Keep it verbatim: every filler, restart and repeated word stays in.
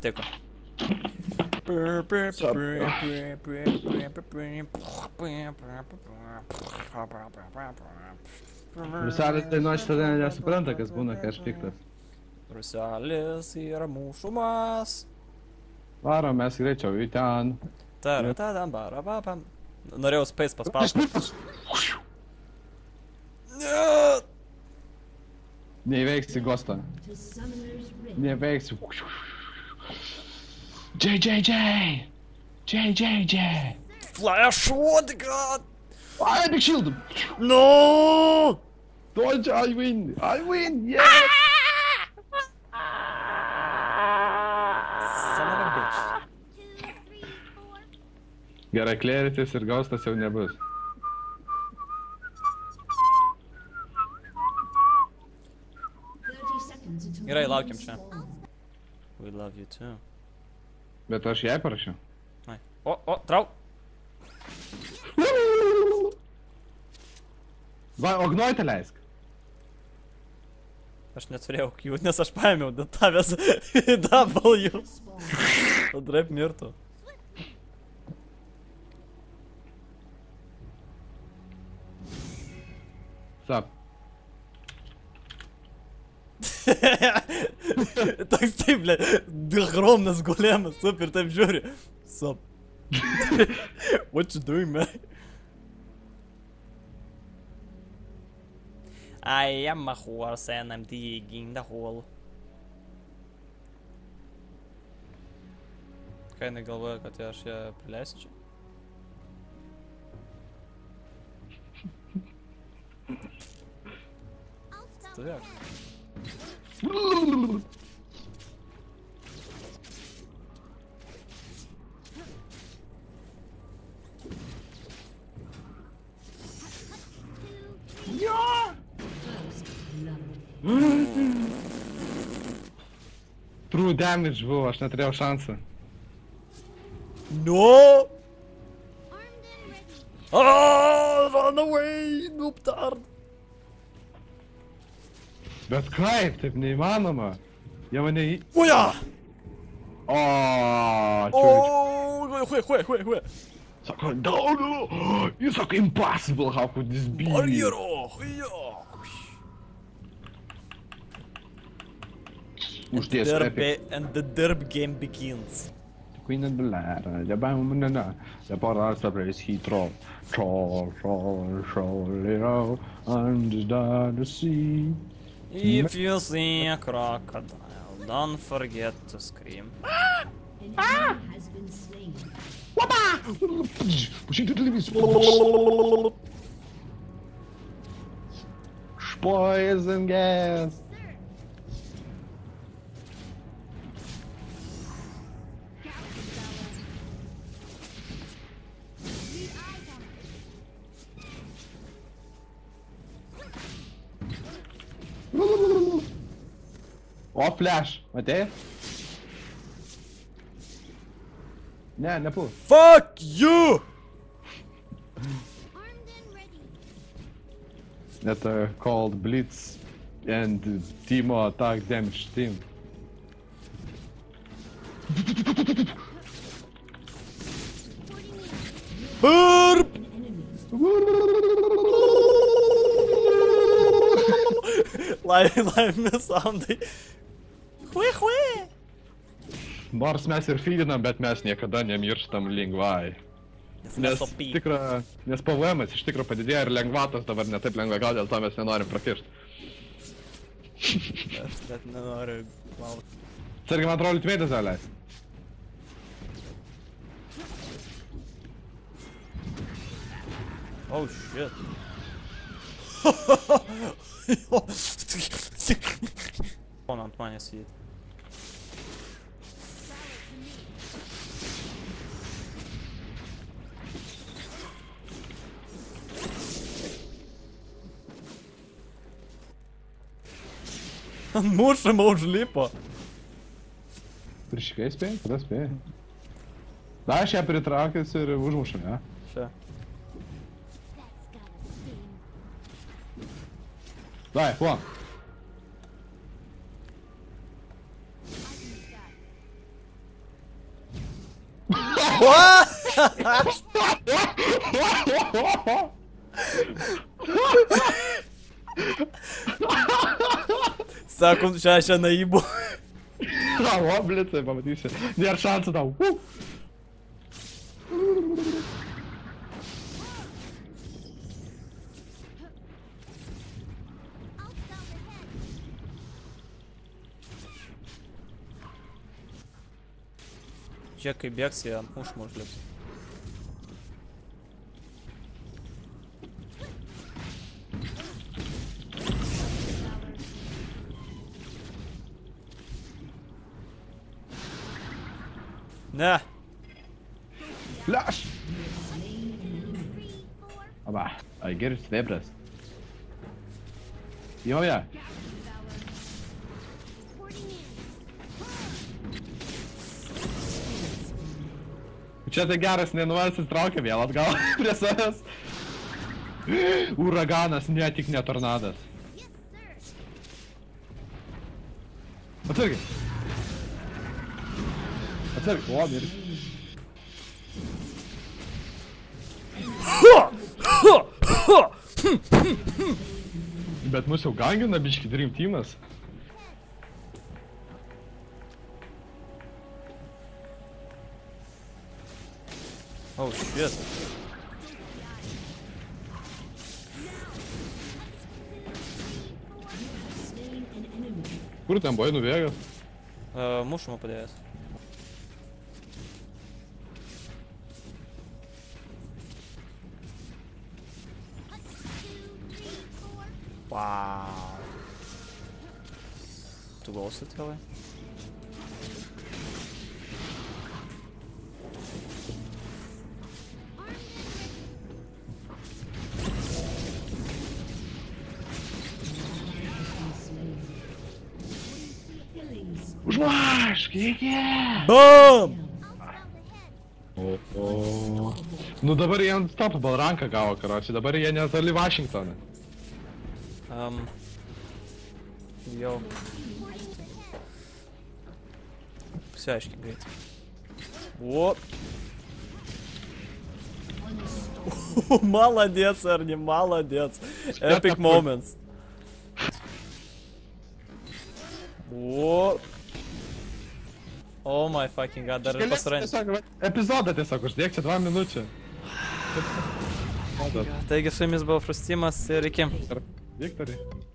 patiko. Ruselis dainuoja šitą dainą, nesupranta, kas būna, kai aš piktas. Ruselis yra mūšumas. Varom mes greičiau į ten. Taratadam, barabapam. Norėjau space paspausti. Neįveiksi Gostą. Neįveiksi. J J J! J J J! Flash, what the god! I big shield! No! Dodge, I win! I win! Yes! Son of a bitch. Gerai, kleritis ir Gostas jau nebus. Gerai, laukiam čia. We love you too. Bet aš jai parašiau. O, o, trauk! Va, ognuojate leisk. Aš neturėjau Q, nes aš paėmiau tavęs W. O draip mirtų. Sup. Toks taip, ble, gromnas golėmas, sup, ir taip žiūri. Sup. What you doing, man? I am a horse and I'm digging the hole. Ką jinai galvoja, kad aš ją prileisčiau? Stovėk. True damage buvo, aš neturėjau šansą. No! Aaaaaaah, run away, noob tard! Bet kaip, taip neįmanoma. Jie mane į... Uja! Ooooooh, čiūričiu. Hui, hui, hui, hui. Sako, down! Jis sako, impossible, how could this be? Barriero, huijo! Uždės repį. And the derp game begins. Queen and the ladder, the bam, the na, the portal separates he troll, troll, troll, troll, troll, under the sea. If you see a crocodile, don't forget to scream. Ah! Ah! Wabba! Push into the limits. Poison gas. O, flash, matėjai? Ne, nepūl. Fuck you! That are called blitz and Teemo attack damage team. Burp! Laimės soundai. Hui, hui! Nors mes ir feedinam, bet mes niekada nemirštam lengvai. Nes tikra, nes P V M'as iš tikro padidėjo ir lengvatos dabar ne taip lengvai, gal dėl to mes nenorim prakišt. Aš net nenoriu klausti. Sergi, man atrodo, liūtmėtė zaliais. Oh shit. Ho ho ho! Jo, tik... Pona ant manęs sėdėti. Ant mūšimo užlipo. Priškai spėjai? Kada spėjai? Na, aš ją pritraukiuosi ir užmušam, ne? Čia. Давай, флан. What? Sekund, się na ibu. No, oblecę, mamy się. Nie ma szansy dał. Czekaj, biegsi, ja musz możliwe. Na! Flash! Aba, I get it, Debras. Jo, ja. Čia tai geras nenuvalis įtraukia vėl atgal prie savęs. Uraganas, ne, tik ne tornadas. Atsargiai. Atsargiai, o, mirė. Bet mus jau gangina, biški, Dream Team'as. Oh shit. Kur ten buvai nubėgęs? Uh, mušumą padėjęs. Wow. Tu gausi tėlai? BOOM! O, o. Nu dabar jie tapo balranką gavo, karoči, dabar jie netoli Washingtoną. Um. Jau. Pasiaiškiai greit. O. Maladec, ar ne, maladec. Epic moments. O. Oh my fucking god, dar ir pasirainis. Epizodą tiesiog uždėk, čia dvam minučių. Taigi su jumis buvo Frustimas ir iki. Viktoriai.